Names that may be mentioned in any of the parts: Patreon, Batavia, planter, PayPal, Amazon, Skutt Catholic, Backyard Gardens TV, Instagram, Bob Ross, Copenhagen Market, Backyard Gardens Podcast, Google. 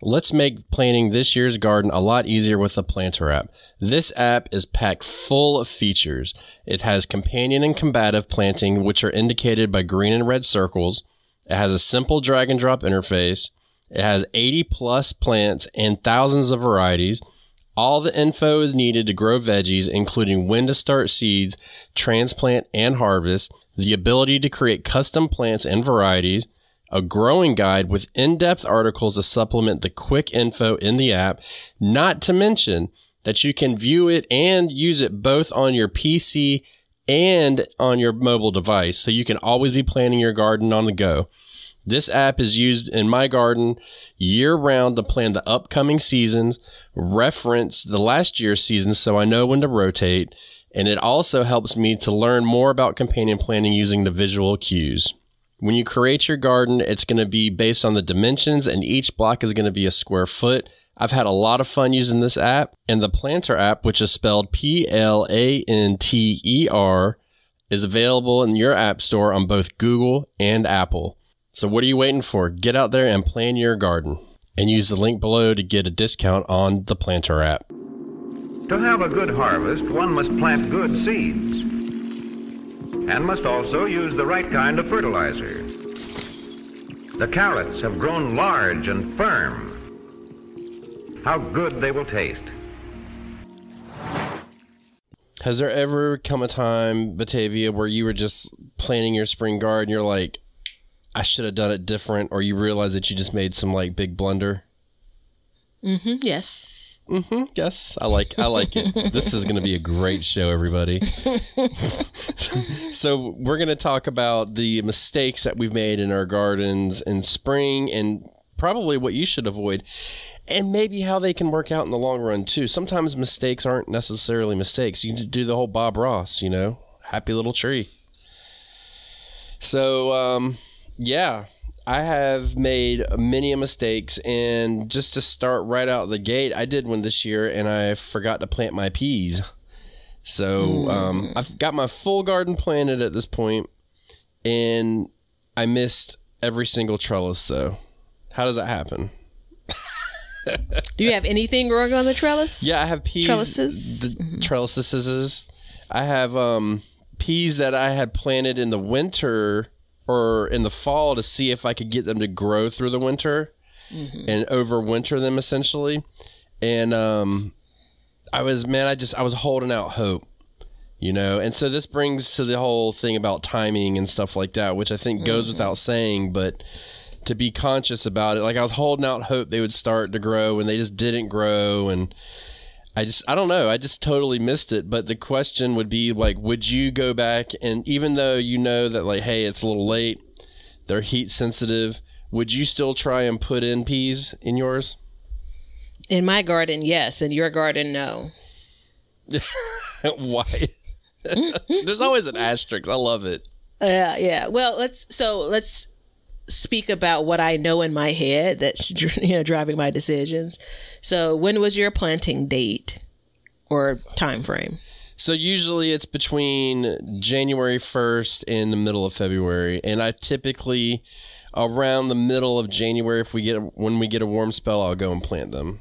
Let's make planning this year's garden a lot easier with the Planter app. This app is packed full of features. It has companion and combative planting, which are indicated by green and red circles. It has a simple drag and drop interface. It has 80 plus plants and thousands of varieties. All the info is needed to grow veggies, including when to start seeds, transplant and harvest, the ability to create custom plants and varieties, a growing guide with in-depth articles to supplement the quick info in the app, not to mention that you can view it and use it both on your PC and on your mobile device, so you can always be planning your garden on the go. This app is used in my garden year-round to plan the upcoming seasons, reference the last year's season so I know when to rotate, and it also helps me to learn more about companion planting using the visual cues. When you create your garden, it's going to be based on the dimensions, and each block is going to be a square foot. I've had a lot of fun using this app, and the Planter app, which is spelled Planter, is available in your app store on both Google and Apple. So what are you waiting for? Get out there and plan your garden, and use the link below to get a discount on the Planter app. To have a good harvest, one must plant good seeds, and must also use the right kind of fertilizer. The carrots have grown large and firm. How good they will taste. Has there ever come a time, Batavia, where you were just planting your spring garden, you're like, I should have done it different, or you realize that you just made some like big blunder? Yes. Yes, I like it. This is going to be a great show, everybody. So we're going to talk about the mistakes that we've made in our gardens in spring, and probably what you should avoid, and maybe how they can work out in the long run too. Sometimes mistakes aren't necessarily mistakes. You do the whole Bob Ross, you know, happy little tree. So, yeah. I have made many mistakes, and just to start right out the gate, I did one this year, and I forgot to plant my peas. So I've got my full garden planted at this point, and I missed every single trellis, though. How does that happen? Do you have anything growing on the trellis? Yeah, I have peas. Trellises? Trellises. I have peas that I had planted in the winter, or in the fall, to see if I could get them to grow through the winter and overwinter them, essentially. And I was holding out hope, you know. And so this brings to the whole thing about timing and stuff like that, which I think goes without saying, but to be conscious about it. Like, I was holding out hope they would start to grow, and they just didn't grow. And I don't know. I just totally missed it. But the question would be, like, would you go back, and even though you know that, like, hey, it's a little late, they're heat sensitive, would you still try and put in peas in yours? In my garden, yes. In your garden, no. Why? There's always an asterisk. I love it. Yeah. Well, let's speak about what I know in my head that's, you know, driving my decisions. So when was your planting date or time frame? So usually it's between January 1st and the middle of February, and I typically around the middle of January, when we get a warm spell, I'll go and plant them.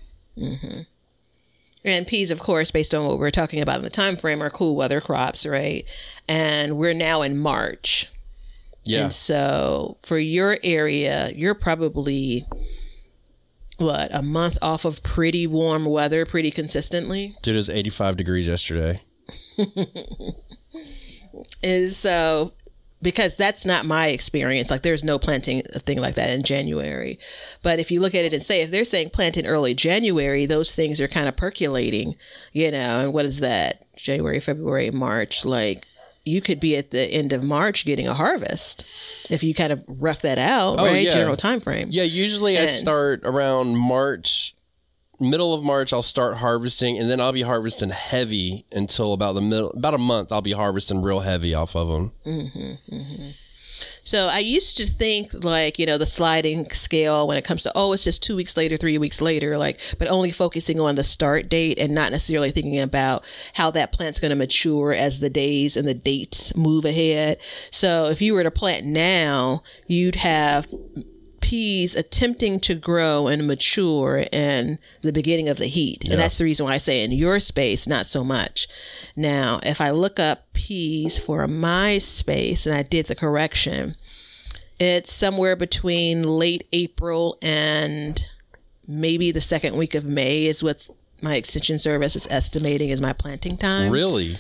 And peas, of course, based on what we're talking about in the time frame, are cool weather crops, right? And we're now in March. Yeah. And so for your area, you're probably, what, a month off of pretty warm weather pretty consistently? Dude, it was 85 degrees yesterday. And so, because that's not my experience. Like, there's no planting a thing like that in January. But if you look at it and say, if they're saying plant in early January, those things are kind of percolating, you know. And what is that? January, February, March, like, you could be at the end of March getting a harvest if you kind of rough that out, right? Yeah. General time frame. Yeah, usually I start around March, middle of March, I'll start harvesting, and then I'll be harvesting heavy until about the middle, about a month, I'll be harvesting real heavy off of them. So I used to think, like, you know, the sliding scale when it comes to, oh, it's just 2 weeks later, 3 weeks later, like, but only focusing on the start date and not necessarily thinking about how that plant's going to mature as the days and the dates move ahead. So if you were to plant now, you'd have peas attempting to grow and mature in the beginning of the heat. Yeah. And that's the reason why I say in your space, not so much. Now, if I look up peas for my space and I did the correction, it's somewhere between late April and maybe the second week of May is what my extension service is estimating is my planting time. Really?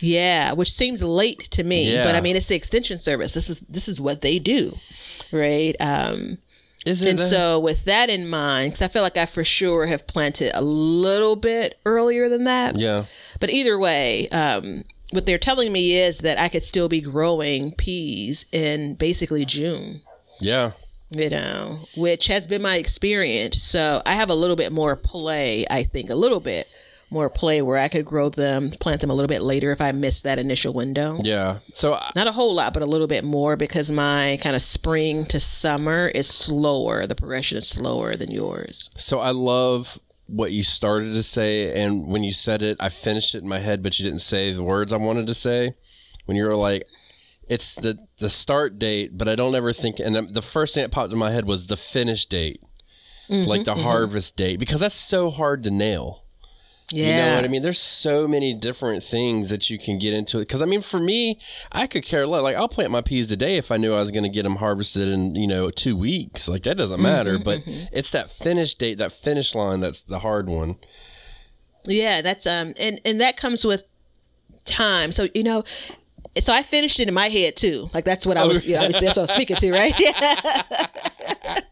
Yeah, which seems late to me, yeah. But I mean, it's the extension service. This is what they do, right? So with that in mind, because I feel like I for sure have planted a little bit earlier than that. Yeah. But either way, what they're telling me is that I could still be growing peas in basically June. Yeah. You know, which has been my experience. So I have a little bit more play, I think, where I could grow them, plant them a little bit later if I missed that initial window. Yeah. So not a whole lot, but a little bit more because my kind of spring to summer is slower. The progression is slower than yours. So I love what you started to say. And when you said it, I finished it in my head, but you didn't say the words I wanted to say when you were like, it's the start date, but I don't ever think. And the first thing that popped in my head was the finish date, like the harvest date, because that's so hard to nail. Yeah. You know what I mean? There's so many different things that you can get into it. Because, I mean, for me, I could care less. Like, I'll plant my peas today if I knew I was going to get them harvested in, 2 weeks. Like, that doesn't matter. But it's that finish date, that finish line that's the hard one. Yeah, that's and that comes with time. So, so I finished it in my head, too. Like, that's what I was, obviously, that's what I was speaking to, right? Yeah.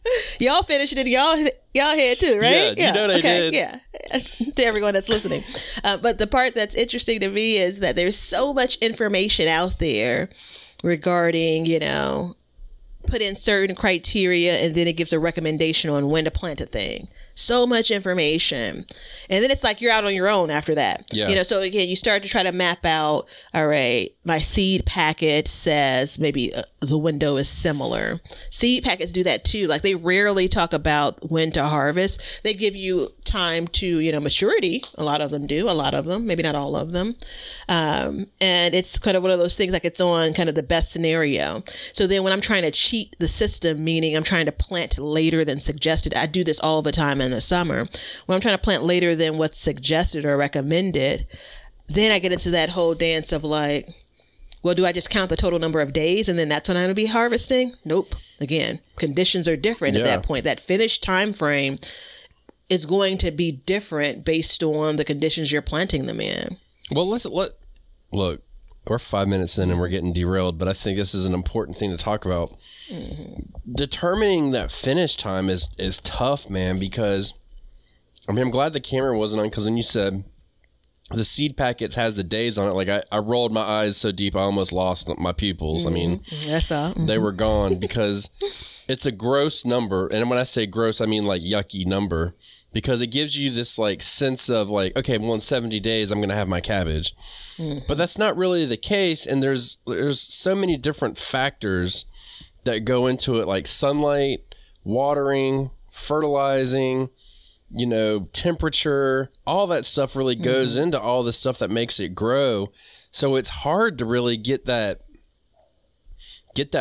Y'all finished it in y'all head too, right? Yeah, did. Yeah, to everyone that's listening. But the part that's interesting to me is that there's so much information out there regarding, put in certain criteria and then it gives a recommendation on when to plant a thing. So much information. And then it's like you're out on your own after that. Yeah. So again, you start to try to map out, all right, my seed packet says maybe the window is similar. Seed packets do that too. Like they rarely talk about when to harvest. They give you time to, maturity. A lot of them do. A lot of them. Maybe not all of them. And it's kind of one of those things like it's on kind of the best scenario. So then when I'm trying to cheat the system, meaning I'm trying to plant later than suggested, I do this all the time in the summer. When I'm trying to plant later than what's suggested or recommended, then I get into that whole dance of like, well, do I just count the total number of days and then that's when I'm going to be harvesting? Nope. Again, conditions are different at that point. That finished time frame is going to be different based on the conditions you're planting them in. Well, look, we're 5 minutes in and we're getting derailed, but I think this is an important thing to talk about. Mm-hmm. Determining that finish time is tough, man, because I mean, I'm glad the camera wasn't on because when you said the seed packets has the days on it, like I rolled my eyes so deep I almost lost my pupils. Mm-hmm. I mean, that's all. Mm-hmm. They were gone because it's a gross number. And when I say gross, I mean like yucky number because it gives you this like sense of like, okay, well, in 70 days, I'm going to have my cabbage. Mm-hmm. But that's not really the case. And there's so many different factors that go into it, like sunlight, watering, fertilizing, temperature, all that stuff really goes into all the stuff that makes it grow. So it's hard to really get that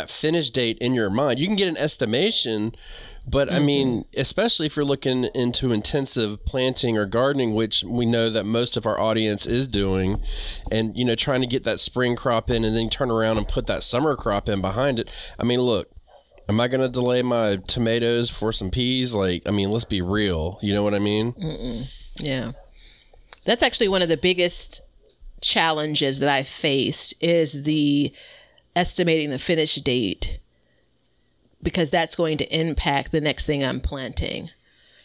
finish date in your mind. You can get an estimation, but I mean, especially if you're looking into intensive planting or gardening, which we know that most of our audience is doing, and, trying to get that spring crop in and then turn around and put that summer crop in behind it. I mean, look, am I going to delay my tomatoes for some peas? Like, I mean, let's be real. You know what I mean? Mm-mm. Yeah. That's actually one of the biggest challenges that I faced is the estimating the finish date, because that's going to impact the next thing I'm planting,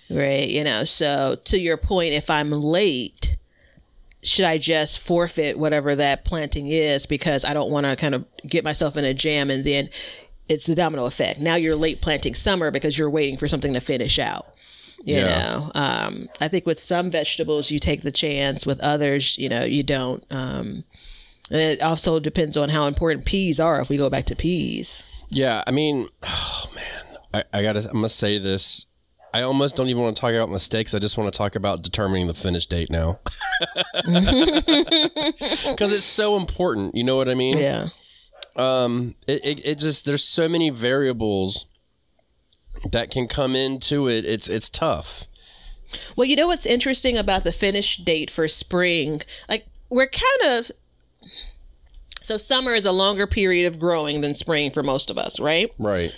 right? So to your point, if I'm late, should I just forfeit whatever that planting is because I don't want to kind of get myself in a jam and then it's the domino effect. Now you're late planting summer because you're waiting for something to finish out. I think with some vegetables, you take the chance. With others, you don't. And it also depends on how important peas are if we go back to peas. Yeah. I mean, oh man, I'm going to say this. I almost don't even want to talk about mistakes. I just want to talk about determining the finish date now. Because it's so important. You know what I mean? Yeah. It just, there's so many variables that can come into it, it's tough. Well, you know what's interesting about the finish date for spring? Like, we're kind of... So summer is a longer period of growing than spring for most of us, right? Right.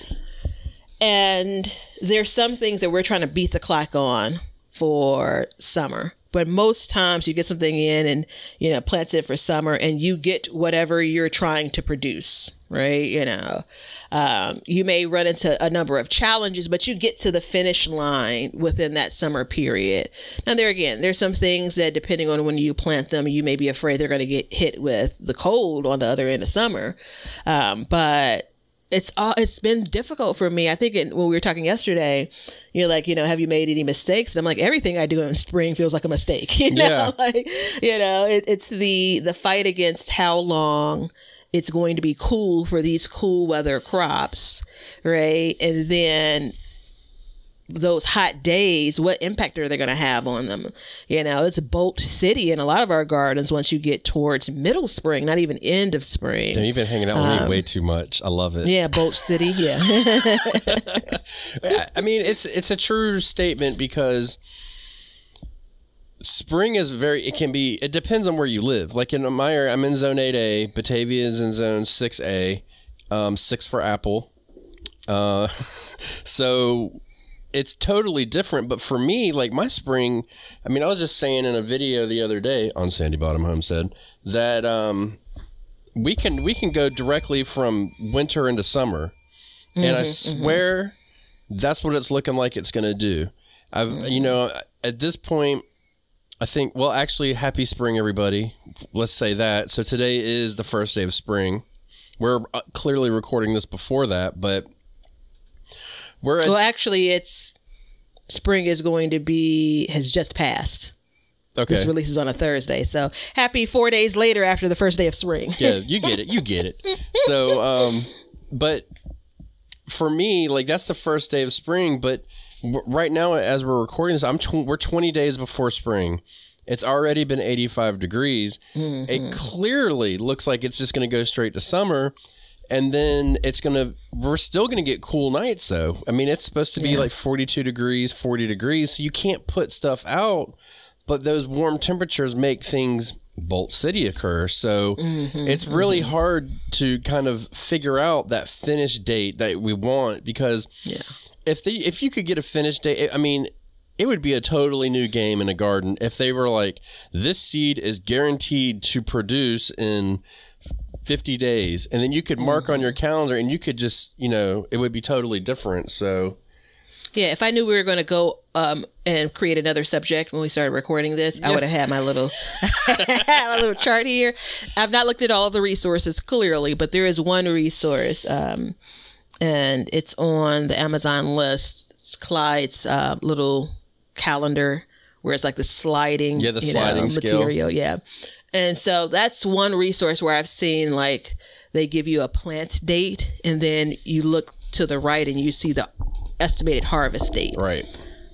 And there's some things that we're trying to beat the clock on for summer. But most times you get something in and, you know, plants it for summer and you get whatever you're trying to produce, right? You know, you may run into a number of challenges, but you get to the finish line within that summer period. Now, there again, there's some things that depending on when you plant them, you may be afraid they're going to get hit with the cold on the other end of summer. But it's been difficult for me. I think when we were talking yesterday, you're like, you know, have you made any mistakes? And I'm like, everything I do in spring feels like a mistake. You know, yeah. Like, you know, it's the fight against how long it's going to be cool for these cool weather crops, right? And then those hot days, what impact are they going to have on them? You know, it's Bolt City in a lot of our gardens once you get towards middle spring, not even end of spring. Damn, you've been hanging out with me way too much. I love it. Yeah, Bolt City, yeah. I mean, it's a true statement because spring is it depends on where you live. Like in my area, I'm in zone 8A, Batavia is in zone 6A, 6 for apple. So... It's totally different, but for me, like my spring, I mean, I was just saying in a video the other day on Sandy Bottom Homestead that we can go directly from winter into summer, and I swear that's what it's looking like it's going to do. You know, at this point, I think, well, actually, happy spring, everybody. Let's say that. So today is the first day of spring. We're clearly recording this before that, but... Well, actually, spring is going to be has just passed. Okay, this releases on a Thursday, so happy 4 days later after the first day of spring. Yeah, you get it, you get it. So, but for me, like that's the first day of spring. But right now, as we're recording this, we're 20 days before spring. It's already been 85 degrees. Mm-hmm. It clearly looks like it's just going to go straight to summer. And then we're still going to get cool nights, though. I mean, it's supposed to be like 42 degrees, 40 degrees. So you can't put stuff out, but those warm temperatures make things Bolt City occur. So it's really hard to kind of figure out that finish date that we want, because if you could get a finish date, I mean, it would be a totally new game in a garden if they were like, this seed is guaranteed to produce in 50 days, and then you could mark on your calendar and you could just, you know, it would be totally different. So yeah, if I knew we were going to go and create another subject when we started recording this, I would have had my little my little chart here. I've not looked at all the resources clearly, but there is one resource and it's on the Amazon list. It's Clyde's little calendar where it's like the sliding material. Yeah. And so that's one resource where I've seen, like, they give you a plant date and then you look to the right and you see the estimated harvest date. Right.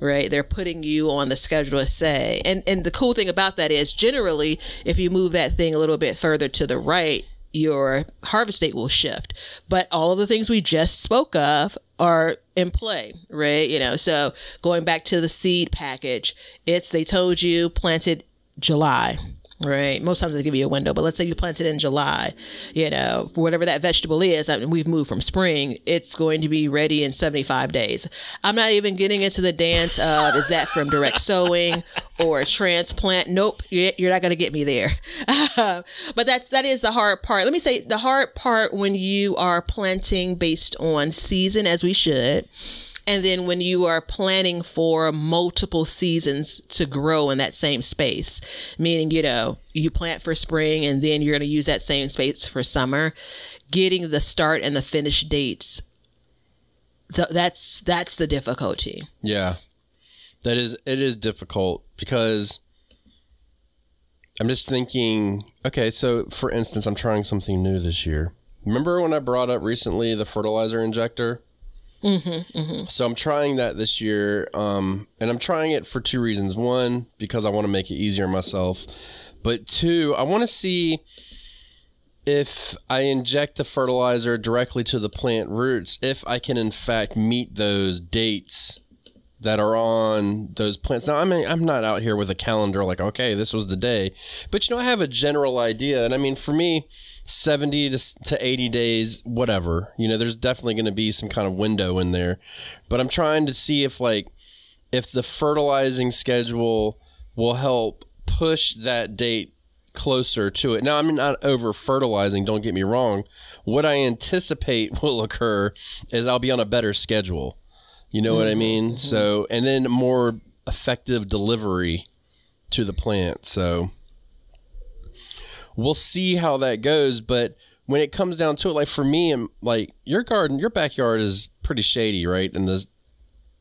Right. They're putting you on the schedule to say. And the cool thing about that is generally if you move that thing a little bit further to the right, your harvest date will shift. But all of the things we just spoke of are in play, right? You know, so going back to the seed package, they told you planted July. Right. Most times they give you a window, but let's say you plant it in July, you know, for whatever that vegetable is. I mean, we've moved from spring. It's going to be ready in 75 days. I'm not even getting into the dance of, is that from direct sowing or a transplant? Nope. You're not going to get me there. But that is the hard part. Let me say the hard part when you are planting based on season, as we should. And then when you are planning for multiple seasons to grow in that same space, meaning, you know, you plant for spring and then you're going to use that same space for summer, getting the start and the finish dates. That's the difficulty. Yeah, it is difficult because I'm just thinking, okay, so for instance, I'm trying something new this year. Remember when I brought up recently the fertilizer injector? So I'm trying that this year, and I'm trying it for two reasons. One, because I want to make it easier myself, but two, I want to see if I inject the fertilizer directly to the plant roots, if I can in fact meet those dates that are on those plants. Now, I mean, I'm not out here with a calendar like, okay, this was the day. But, you know, I have a general idea. And I mean, for me, 70 to 80 days, whatever. You know, there's definitely going to be some kind of window in there. But I'm trying to see if, like, if the fertilizing schedule will help push that date closer to it. Now, I'm not over fertilizing, don't get me wrong. What I anticipate will occur is I'll be on a better schedule. You know what I mean? So, and then more effective delivery to the plant. So we'll see how that goes. But when it comes down to it, like for me, I'm like, your garden, your backyard is pretty shady, right? In the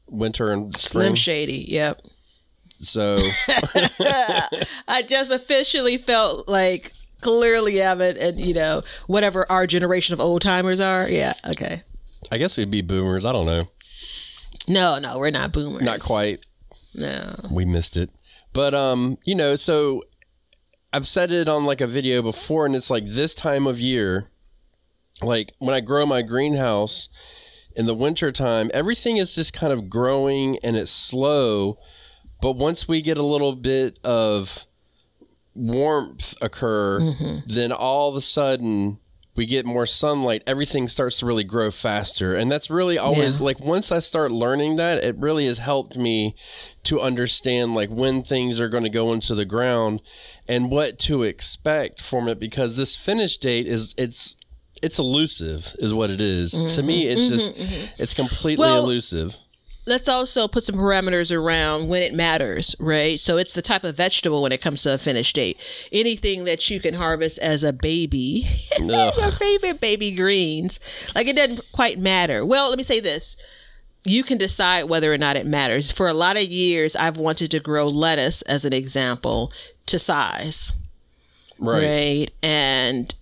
winter and spring. Slim shady. Yep. So I just officially felt like clearly haven't, and you know, whatever our generation of old timers are. Yeah. Okay. I guess we'd be boomers. I don't know. No, we're not boomers. Not quite. No. We missed it. But, you know, so I've said it on like a video before, and it's like this time of year, like when I grow my greenhouse in the wintertime, everything is just kind of growing and it's slow. But once we get a little bit of warmth occur, then all of a sudden we get more sunlight, everything starts to really grow faster. And that's really always like, once I start learning that, it really has helped me to understand like when things are going to go into the ground and what to expect from it, because this finish date is it's elusive is what it is. To me, it's just, it's completely elusive. Let's also put some parameters around when it matters, right? So it's the type of vegetable when it comes to a finish date. Anything that you can harvest as a baby, your favorite baby greens, like it doesn't quite matter. Well, let me say this. You can decide whether or not it matters. For a lot of years, I've wanted to grow lettuce, as an example, to size. Right? And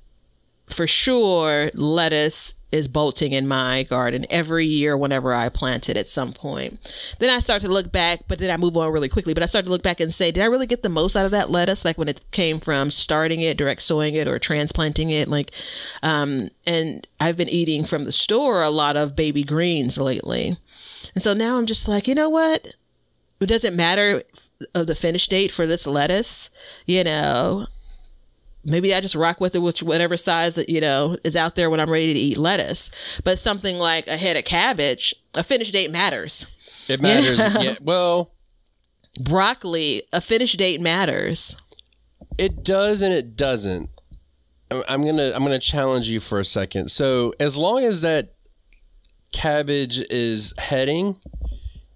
for sure, lettuce is bolting in my garden every year whenever I plant it at some point. Then I start to look back, but then I move on really quickly. But I start to look back and say, did I really get the most out of that lettuce? Like when it came from starting it, direct sowing it, or transplanting it. Like, and I've been eating from the store a lot of baby greens lately. And so now I'm just like, you know what? It doesn't matter of the finish date for this lettuce, you know. Maybe I just rock with it, which whatever size that, you know, is out there when I'm ready to eat lettuce. But something like a head of cabbage, a finish date matters. It matters. You know? Yeah. Well, broccoli, a finish date matters. It does and it doesn't. I'm gonna challenge you for a second. So as long as that cabbage is heading,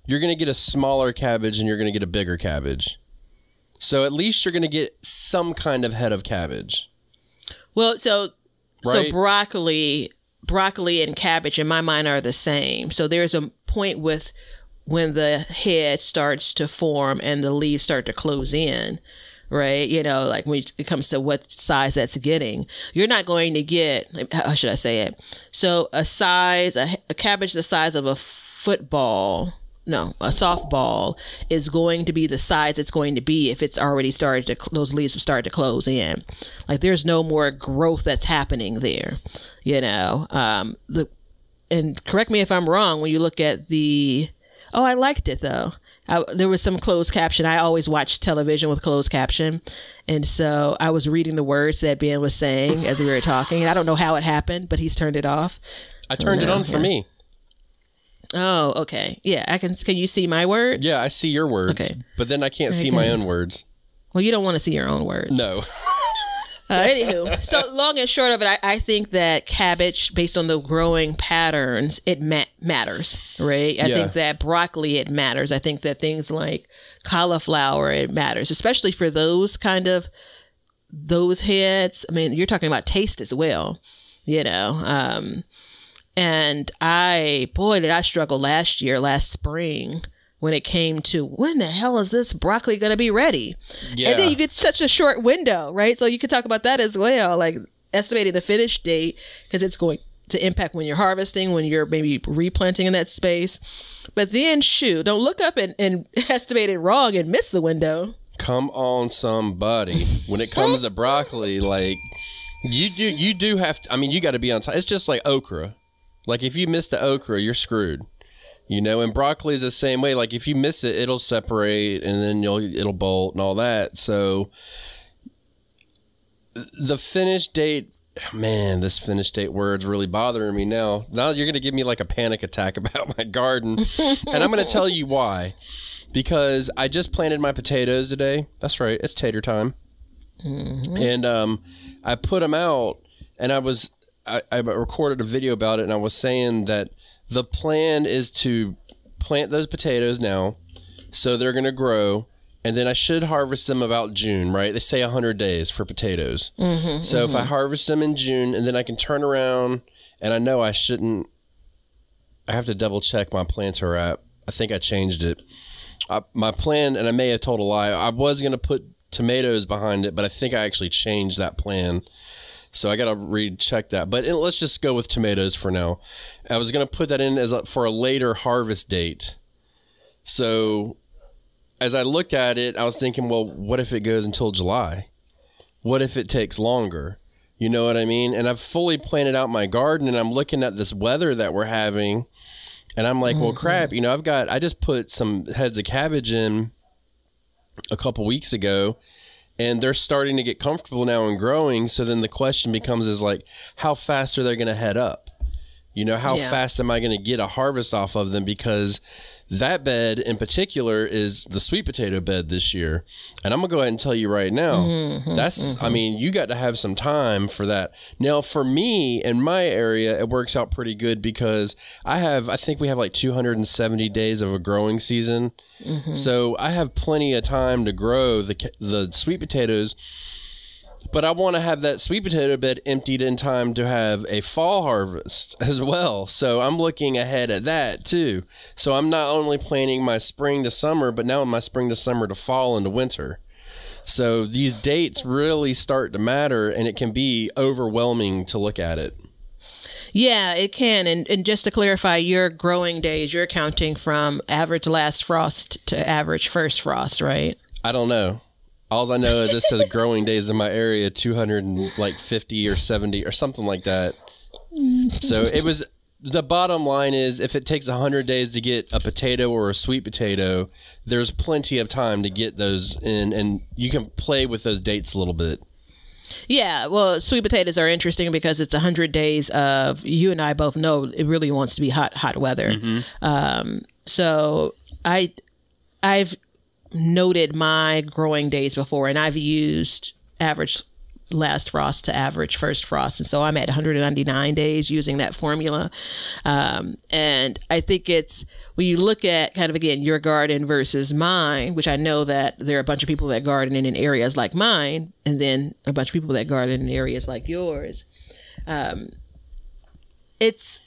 you're gonna get a smaller cabbage and you're gonna get a bigger cabbage. So at least you're going to get some kind of head of cabbage. Well, so broccoli and cabbage in my mind are the same. So there's a point with when the head starts to form and the leaves start to close in, right? You know, like when it comes to what size that's getting, you're not going to get, how should I say it? So a size, a cabbage the size of a football, no, a softball is going to be the size it's going to be if it's already started to, those leaves have started to close in. Like there's no more growth that's happening there, you know. And correct me if I'm wrong, when you look at the, oh, I liked it though. There was some closed caption. I always watch television with closed caption. And so I was reading the words that Ben was saying as we were talking. And I don't know how it happened, but he's turned it off. I turned it on for me. Oh, okay. Yeah, I can. Can you see my words? Yeah, I see your words. Okay, but then I can't see my own words. Well, you don't want to see your own words. No. Anywho, so long and short of it, I think that cabbage, based on the growing patterns, it matters, right? I think that broccoli, it matters. I think that things like cauliflower, it matters, especially for those kind of those heads. I mean, you're talking about taste as well, you know. And boy, did I struggle last spring when it came to when the hell is this broccoli going to be ready? Yeah. And then you get such a short window, right? So you could talk about that as well, like estimating the finish date, because it's going to impact when you're harvesting, when you're maybe replanting in that space. But then, shoot, don't look up and estimate it wrong and miss the window. Come on, somebody. When it comes to broccoli, like... You do have to, I mean, you got to be on time. It's just like okra. Like if you miss the okra, you're screwed. You know, and broccoli is the same way. Like if you miss it, it'll separate and then it'll bolt and all that. So the finish date, man, this finish date word's really bothering me now. Now you're going to give me like a panic attack about my garden. And I'm going to tell you why. Because I just planted my potatoes today. That's right. It's tater time. Mm-hmm. And I put them out, and I recorded a video about it, and I was saying that the plan is to plant those potatoes now, so they're going to grow, and then I should harvest them about June, right? They say 100 days for potatoes. Mm-hmm, so if I harvest them in June, and then I can turn around, and I know I shouldn't. I have to double-check my planter app. I think I changed it. My plan, and I may have told a lie, I was going to put tomatoes behind it, but I think I actually changed that plan. So I got to recheck that. But let's just go with tomatoes for now. I was going to put that in as for a later harvest date. So as I looked at it, I was thinking, well, what if it goes until July? What if it takes longer? You know what I mean? And I've fully planted out my garden, and I'm looking at this weather that we're having, and I'm like, well, crap, you know, I just put some heads of cabbage in a couple weeks ago, and they're starting to get comfortable now and growing. So then the question becomes is like, how fast are they going to head up? You know, how fast am I going to get a harvest off of them? Because that bed in particular is the sweet potato bed this year. And I'm going to go ahead and tell you right now, I mean, you got to have some time for that. Now, for me, in my area, it works out pretty good because I think we have like 270 days of a growing season. Mm-hmm. So I have plenty of time to grow the sweet potatoes. But I want to have that sweet potato bed emptied in time to have a fall harvest as well. So I'm looking ahead at that too. So I'm not only planning my spring to summer, but now my spring to summer to fall into winter. So these dates really start to matter, and it can be overwhelming to look at it. Yeah, it can. And just to clarify, your growing days, you're counting from average last frost to average first frost, right? I don't know. All I know is this says growing days in my area, 250 or 70 or something like that. So it was, the bottom line is if it takes 100 days to get a potato or a sweet potato, there's plenty of time to get those in, and you can play with those dates a little bit. Yeah, well, sweet potatoes are interesting because it's 100 days of, you and I both know it really wants to be hot weather. Mm-hmm. So I've noted my growing days before, and I've used average last frost to average first frost, and so I'm at 199 days using that formula. And I think it's, when you look at kind of, again, your garden versus mine, which I know that there are a bunch of people that garden in areas like mine, and then a bunch of people that garden in areas like yours.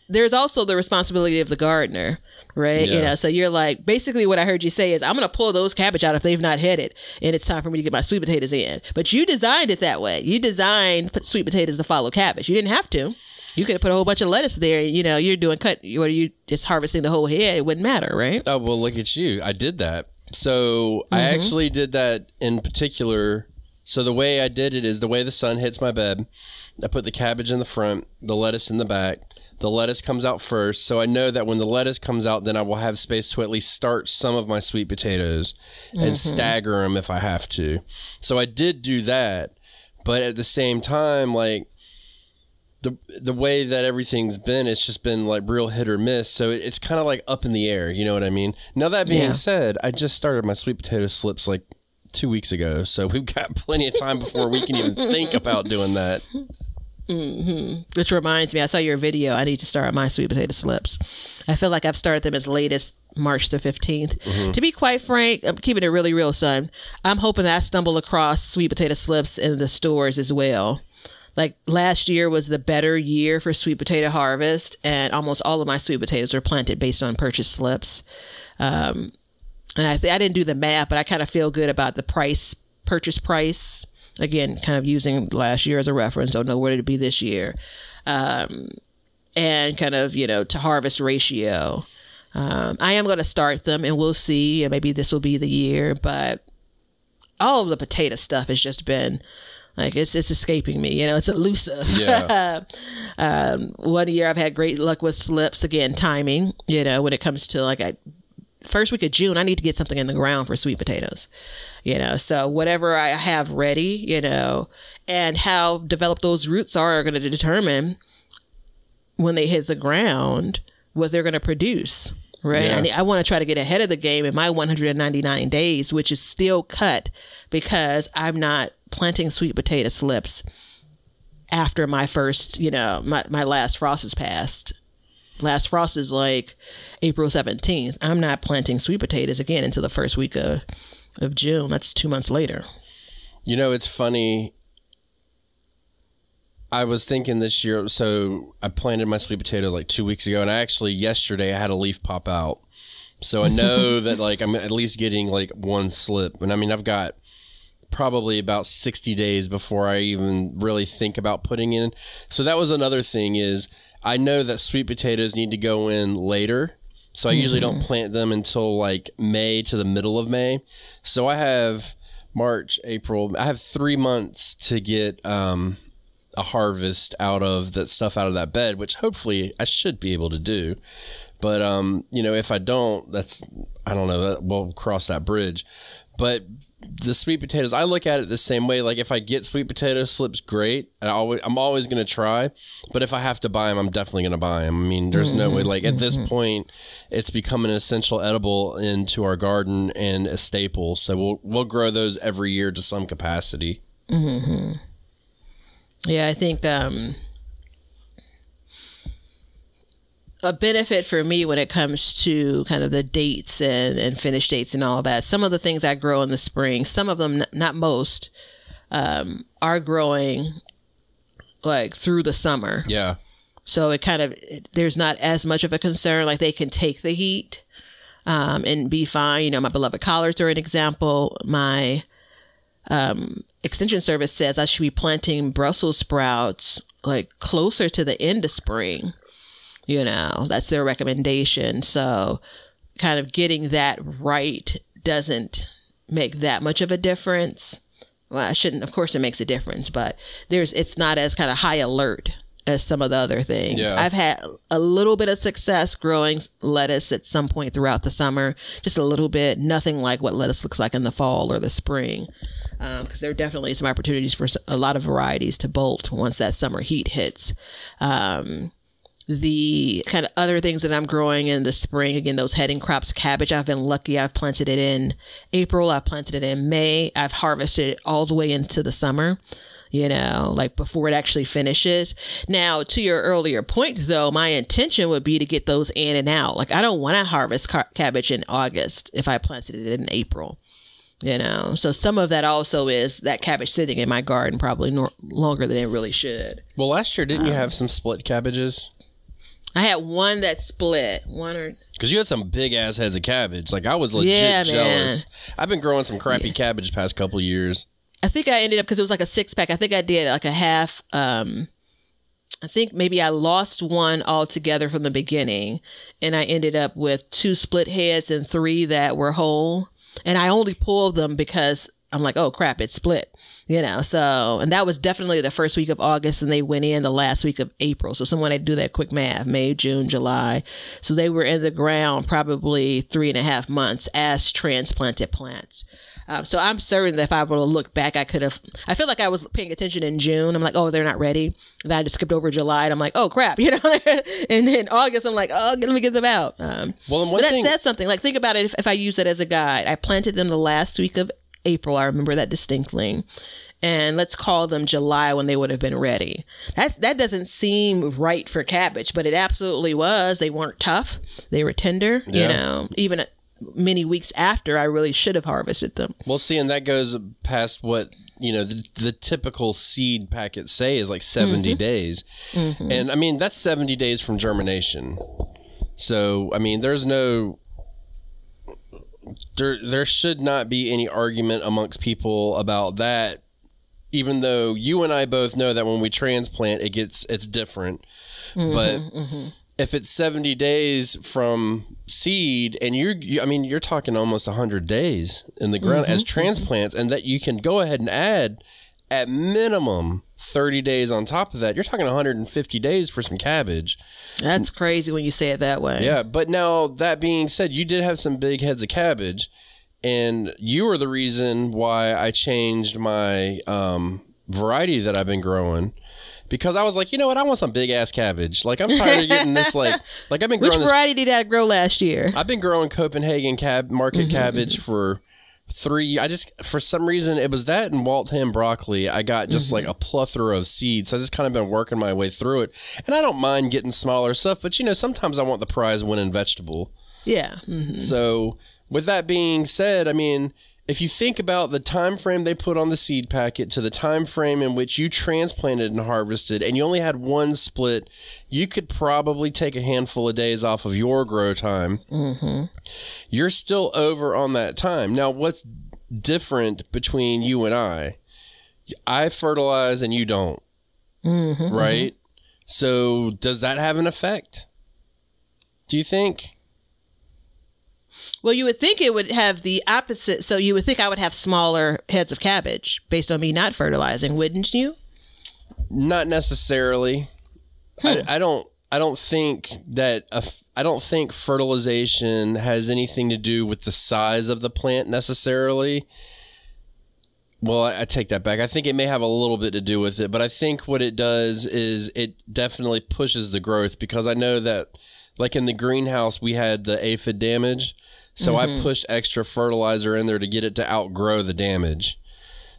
There's also the responsibility of the gardener, right? Yeah. You know, so you're like, basically what I heard you say is, I'm going to pull those cabbage out if they've not headed, and it's time for me to get my sweet potatoes in. But you designed it that way. You designed sweet potatoes to follow cabbage. You didn't have to. You could have put a whole bunch of lettuce there. You know, you're doing you just harvesting the whole head. It wouldn't matter, right? Oh, well, look at you. I did that. So I actually did that in particular. So the way I did it is the way the sun hits my bed. I put the cabbage in the front, the lettuce in the back. The lettuce comes out first, so I know that when the lettuce comes out, then I will have space to at least start some of my sweet potatoes and stagger them if I have to. So I did do that, but at the same time, like the way that everything's been, it's just been like real hit or miss. So it's kind of like up in the air, you know what I mean? Now that being said, I just started my sweet potato slips like 2 weeks ago, so we've got plenty of time before we can even think about doing that. Which reminds me, I saw your video. I need to start my sweet potato slips. I feel like I've started them as late as March the 15th. To be quite frank, I'm keeping it really real, son. I'm hoping that I stumble across sweet potato slips in the stores as well. Like last year was the better year for sweet potato harvest, and almost all of my sweet potatoes are planted based on purchased slips. And I didn't do the math, but I kind of feel good about the purchase price. Again, kind of using last year as a reference. Don't know where it'd be this year. And kind of, you know, to harvest ratio. I am going to start them, and we'll see. And maybe this will be the year. But all of the potato stuff has just been Like it's escaping me, you know, it's elusive. Yeah. One year I've had great luck with slips. Again, timing, you know, when it comes to like first week of June, I need to get something in the ground for sweet potatoes, you know, so whatever I have ready, you know, and how developed those roots are going to determine when they hit the ground, what they're going to produce. Right. Yeah. I want to try to get ahead of the game in my 199 days, which is still cut because I'm not planting sweet potato slips after my first, you know, my last frost is passed. Last frost is like April 17th. I'm not planting sweet potatoes again until the first week of June. That's 2 months later. You know, it's funny. I was thinking this year, so I planted my sweet potatoes like 2 weeks ago, and I actually yesterday I had a leaf pop out. So I know that like I'm at least getting like one slip. And I mean, I've got probably about 60 days before I even really think about putting in. So that was another thing is I know that sweet potatoes need to go in later. So I usually don't plant them until like May to the middle of May. So I have March, April. I have 3 months to get a harvest out of that stuff out of that bed, which hopefully I should be able to do. But, you know, if I don't, that's, I don't know, that we'll cross that bridge. But the sweet potatoes, I look at it the same way. Like if I get sweet potato slips, great. I'm always going to try, but if I have to buy them, I'm definitely going to buy them. I mean, there's no way, like at this point it's become an essential edible into our garden and a staple. So we'll grow those every year to some capacity. Mm-hmm. Yeah, I think a benefit for me when it comes to kind of the dates and finish dates and all that, some of the things I grow in the spring, some of them, not most, are growing like through the summer. Yeah. So it kind of, there's not as much of a concern, like they can take the heat and be fine. You know, my beloved collards are an example. My Extension Service says I should be planting Brussels sprouts like closer to the end of spring. You know, that's their recommendation. So kind of getting that right doesn't make that much of a difference. Well, I shouldn't, of course it makes a difference, but it's not as kind of high alert as some of the other things. Yeah. I've had a little bit of success growing lettuce at some point throughout the summer, just a little bit, nothing like what lettuce looks like in the fall or the spring. Because there are definitely some opportunities for a lot of varieties to bolt once that summer heat hits. The kind of other things that I'm growing in the spring, again, those heading crops, cabbage, I've been lucky. I've planted it in April. I've planted it in May. I've harvested it all the way into the summer, you know, like before it actually finishes. Now, to your earlier point, though, my intention would be to get those in and out. Like I don't want to harvest cabbage in August if I planted it in April. You know, so some of that also is that cabbage sitting in my garden probably longer than it really should. Well, last year, didn't you have some split cabbages? I had one that split. Because you had some big ass heads of cabbage. Like I was legit jealous. I've been growing some crappy cabbage the past couple of years. I think I ended up, because it was like a 6-pack. I think I did like a half. I think maybe I lost one altogether from the beginning. And I ended up with 2 split heads and 3 that were whole. And I only pulled them because I'm like, oh, crap, it's split, you know. So, and that was definitely the first week of August, and they went in the last week of April. So someone had to do that quick math, May, June, July. So they were in the ground probably 3.5 months as transplanted plants. So I'm certain that if I were to look back, I feel like I was paying attention in June. I'm like, oh, they're not ready. And then I just skipped over July and I'm like, oh crap, you know? And then August, I'm like, oh, let me get them out. Says something. Like think about it. If I use it as a guide, I planted them the last week of April. I remember that distinctly. And let's call them July when they would have been ready. That doesn't seem right for cabbage, but it absolutely was. They weren't tough. They were tender, you know, even many weeks after I really should have harvested them. Well, see, and that goes past what, you know, the typical seed packets say is like 70 days. Mm-hmm. And I mean, that's 70 days from germination. So, I mean, there's no, there should not be any argument amongst people about that, even though you and I both know that when we transplant, it's different. Mm-hmm, but if it's 70 days from seed and I mean, you're talking almost 100 days in the ground as transplants, and that you can go ahead and add at minimum 30 days on top of that. You're talking 150 days for some cabbage. That's crazy when you say it that way. Yeah. But now, that being said, you did have some big heads of cabbage, and you are the reason why I changed my variety that I've been growing, because I was like, you know what? I want some big ass cabbage. Like, I'm tired of getting this. Like I've been growing. Which variety did I grow last year? I've been growing Copenhagen market cabbage for 3 years. I just, for some reason, it was that and Waltham broccoli. I got just like a plethora of seeds. So I just kind of been working my way through it, and I don't mind getting smaller stuff, but you know, sometimes I want the prize winning vegetable. Yeah. So with that being said, I mean, if you think about the time frame they put on the seed packet to the time frame in which you transplanted and harvested, and you only had one split, you could probably take a handful of days off of your grow time. You're still over on that time. Now, what's different between you and I? I fertilize and you don't, right? So does that have an effect, do you think? Well, you would think it would have the opposite. So you would think I would have smaller heads of cabbage based on me not fertilizing, wouldn't you? Not necessarily. I don't think that I don't think fertilization has anything to do with the size of the plant necessarily. Well, I take that back. I think it may have a little bit to do with it, but I think what it does is it definitely pushes the growth, because I know that, like, in the greenhouse, we had the aphid damage, so I pushed extra fertilizer in there to get it to outgrow the damage.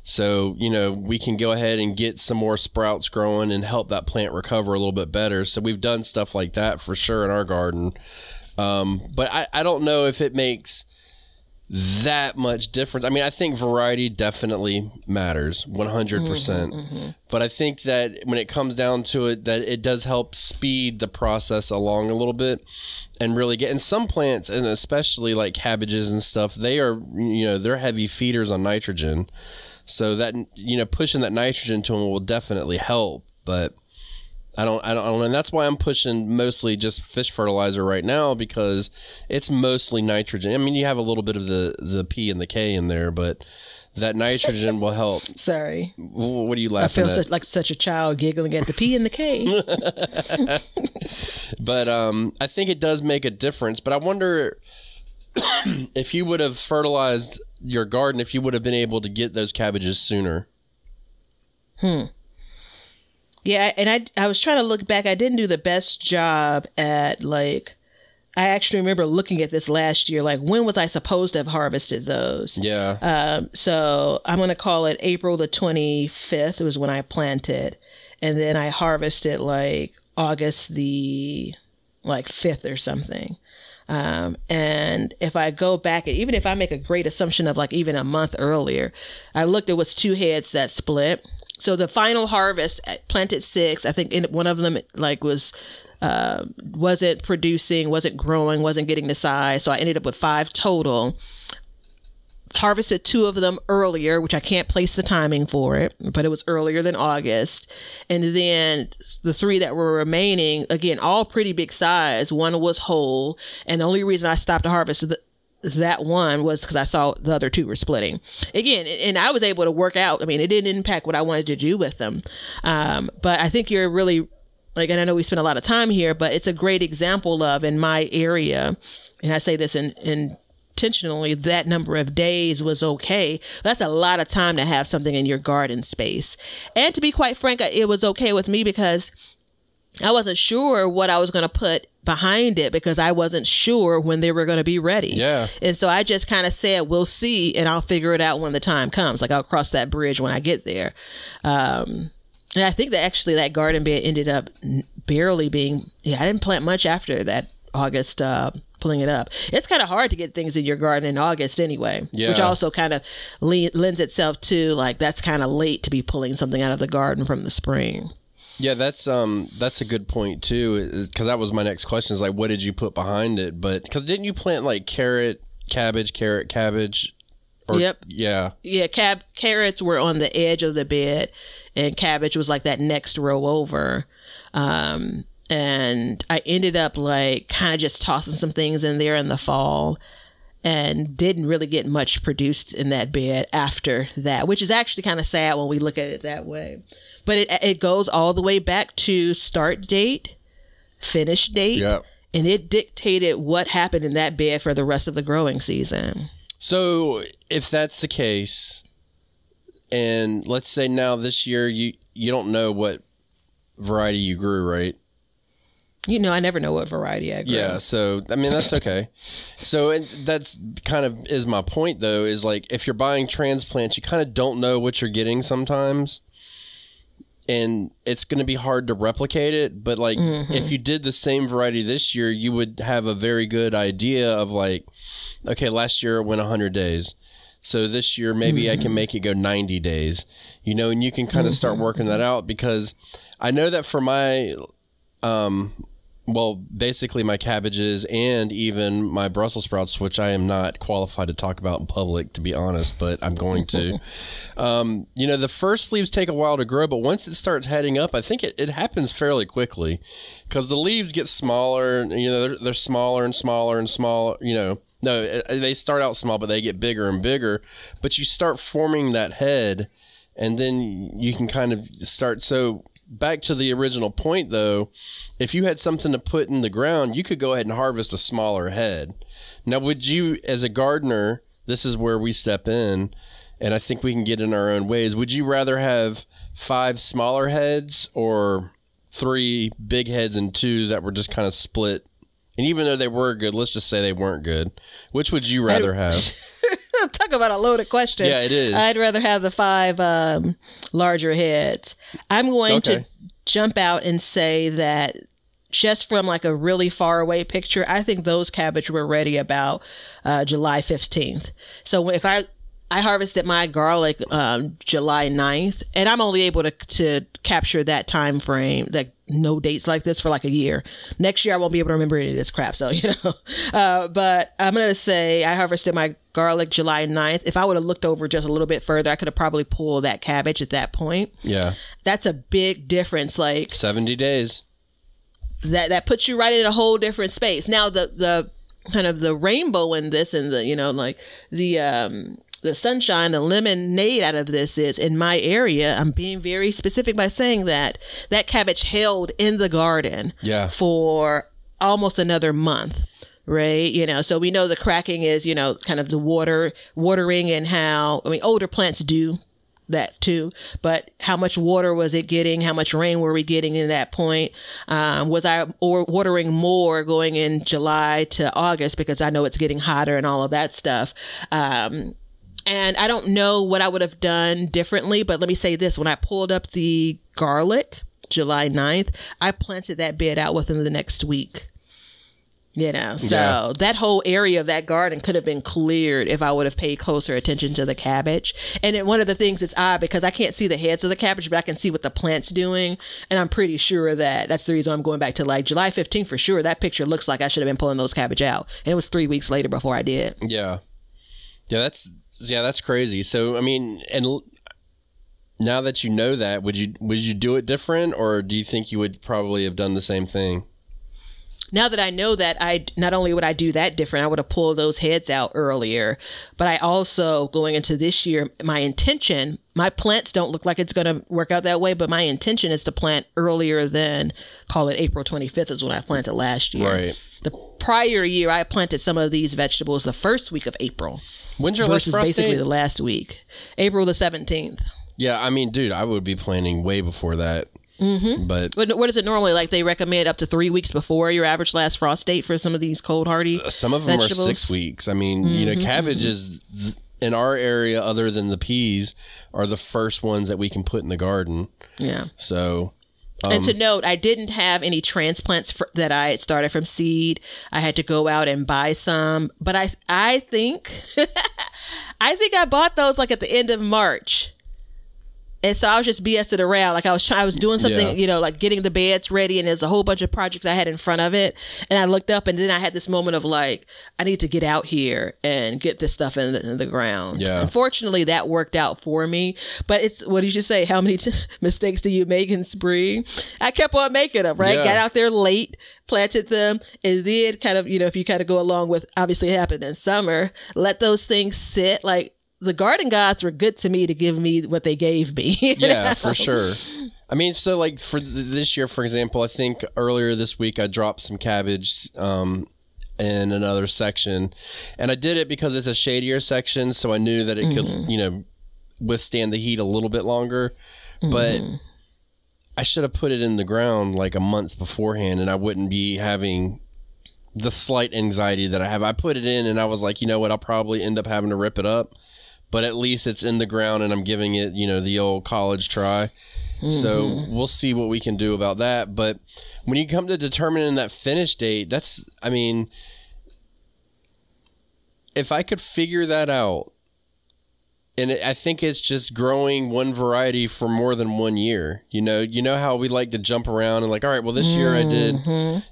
So, you know, we can go ahead and get some more sprouts growing and help that plant recover a little bit better. So we've done stuff like that for sure in our garden. But I don't know if it makes that much difference. I mean, I think variety definitely matters 100%. But I think that when it comes down to it, that it does help speed the process along a little bit, and really get, and some plants, and especially like cabbages and stuff, they are, you know, they're heavy feeders on nitrogen. So that, you know, pushing that nitrogen to them will definitely help, but I don't, and that's why I'm pushing mostly just fish fertilizer right now, because it's mostly nitrogen. I mean, you have a little bit of the P and the K in there, but that nitrogen will help. Sorry. What are you laughing at? I feel like such a child giggling at the P and the K. But I think it does make a difference. But I wonder if you would have fertilized your garden, if you would have been able to get those cabbages sooner. Yeah, and I was trying to look back. I didn't do the best job at, like, I actually remember looking at this last year, like, when was I supposed to have harvested those? Yeah. So I'm going to call it April the 25th. It was when I planted. And then I harvested, like, August the, like, 5th or something. And if I go back, and even if I make a great assumption of, like, even a month earlier, I looked, it was 2 heads that split. So the final harvest, I planted 6. I think one of them like was wasn't producing, wasn't growing, wasn't getting the size. So I ended up with 5 total. Harvested 2 of them earlier, which I can't place the timing for it, but it was earlier than August. And then the 3 that were remaining, again, all pretty big size. 1 was whole, and the only reason I stopped to harvest that one was because I saw the other 2 were splitting again, and I was able to work out. I mean, it didn't impact what I wanted to do with them. But I think you're really, like, and I know we spent a lot of time here, but it's a great example of, in my area, and I say this intentionally, that number of days was okay. That's a lot of time to have something in your garden space. And to be quite frank, it was okay with me, because I wasn't sure what I was going to put behind it, because I wasn't sure when they were going to be ready. Yeah. And so I just kind of said, we'll see, and I'll figure it out when the time comes. Like, I'll cross that bridge when I get there. And I think that actually that garden bed ended up barely being, yeah, I didn't plant much after that August pulling it up. It's kind of hard to get things in your garden in August anyway, yeah, which also kind of lends itself to, like, that's kind of late to be pulling something out of the garden from the spring. Yeah, that's a good point too, because that was my next question, is like, what did you put behind it? But because didn't you plant like carrot, cabbage? Or, yep. Yeah. Yeah. Carrots were on the edge of the bed, and cabbage was like that next row over. And I ended up like kind of just tossing some things in there in the fall. and didn't really get much produced in that bed after that, which is actually kind of sad when we look at it that way. But it goes all the way back to start date, finish date, yep. And it dictated what happened in that bed for the rest of the growing season. So if that's the case, and let's say now this year you don't know what variety you grew, right? You know, I never know what variety I grew. Yeah, so, I mean, that's okay. So, and that's kind of is my point, though, is like if you're buying transplants, you kind of don't know what you're getting sometimes. And it's going to be hard to replicate it. But, like, if you did the same variety this year, you would have a very good idea of, like, okay, last year I went 100 days. So this year, maybe I can make it go 90 days. You know, and you can kind of start working that out, because I know that for my... well, basically my cabbages and even my Brussels sprouts, which I am not qualified to talk about in public, to be honest, but I'm going to. You know, the first leaves take a while to grow, but once it starts heading up, I think it happens fairly quickly, because the leaves get smaller. You know, they're smaller and smaller and smaller. You know, no, they start out small, but they get bigger and bigger. But you start forming that head, and then you can kind of start so. Back to the original point, though, if you had something to put in the ground, you could go ahead and harvest a smaller head. Now, would you, as a gardener, this is where we step in, and I think we can get in our own ways. Would you rather have 5 smaller heads or 3 big heads and 2 that were just kind of split? And even though they were good, let's just say they weren't good. Which would you rather have? Talk about a loaded question. Yeah, it is. I'd rather have the 5 larger heads. I'm going to jump out and say that just from like a really far away picture, I think those cabbage were ready about July 15th. So if I harvested my garlic July 9th, and I'm only able to capture that time frame, like no dates like this for like a year. Next year, I won't be able to remember any of this crap. So, you know, but I'm going to say I harvested my garlic July 9th. If I would have looked over just a little bit further, I could have probably pulled that cabbage at that point. Yeah. That's a big difference. Like 70 days. That puts you right in a whole different space. Now, the kind of the rainbow in this and the, you know, like the sunshine, the lemonade out of this is in my area. I'm being very specific by saying that cabbage held in the garden for almost another month, right? You know, so we know the cracking is, you know, kind of the watering and how, I mean, older plants do that too, but how much water was it getting? How much rain were we getting in that point? Was I watering more going in July to August because I know it's getting hotter and all of that stuff. And I don't know what I would have done differently, but let me say this. When I pulled up the garlic, July 9th, I planted that bed out within the next week. You know, so that whole area of that garden could have been cleared if I would have paid closer attention to the cabbage. And then one of the things that's odd, because I can't see the heads of the cabbage, but I can see what the plant's doing. And I'm pretty sure that's the reason I'm going back to like July 15th for sure. That picture looks like I should have been pulling those cabbage out. And it was 3 weeks later before I did. Yeah. Yeah, that's crazy. So, I mean, and now that you know that, would you do it different, or do you think you would probably have done the same thing? Now that I know that, I not only would I do that different, I would have pulled those heads out earlier, but I also, going into this year, my intention, my plants don't look like it's going to work out that way, but my intention is to plant earlier than, call it April 25th is when I planted last year. Right. The prior year, I planted some of these vegetables the first week of April. When's your last frost date? Basically the last week. April the 17th. Yeah, I mean, dude, I would be planting way before that. But what is it normally? Like they recommend up to 3 weeks before your average last frost date for some of these cold hardy Some of them vegetables. Are 6 weeks. I mean, you know, cabbages in our area, other than the peas, are the first ones that we can put in the garden. Yeah. So... and to note, I didn't have any transplants that I had started from seed. I had to go out and buy some, but I think I bought those like at the end of March. And so I was just BSing around. Like I was doing something, you know, like getting the beds ready, and there's a whole bunch of projects I had in front of it. And I looked up, and then I had this moment of like, I need to get out here and get this stuff in the ground. Yeah. Unfortunately, that worked out for me. But it's, what did you say? How many mistakes do you make in spring? I kept on making them, right? Yeah. Got out there late, planted them, and then kind of, you know, if you kind of go along with, obviously it happened in summer, let those things sit. Like, the garden gods were good to me to give me what they gave me. Yeah, for sure. I mean, so like for this year, for example, I think earlier this week, I dropped some cabbage in another section, and I did it because it's a shadier section. So I knew that it could, you know, withstand the heat a little bit longer, but I should have put it in the ground like a month beforehand, and I wouldn't be having the slight anxiety that I have. I put it in and I was like, you know what? I'll probably end up having to rip it up. But at least it's in the ground and I'm giving it, you know, the old college try. So we'll see what we can do about that. But when you come to determining that finish date, that's, I mean, if I could figure that out, and I think it's just growing one variety for more than 1 year. You know how we like to jump around and like, all right, well, this year I did,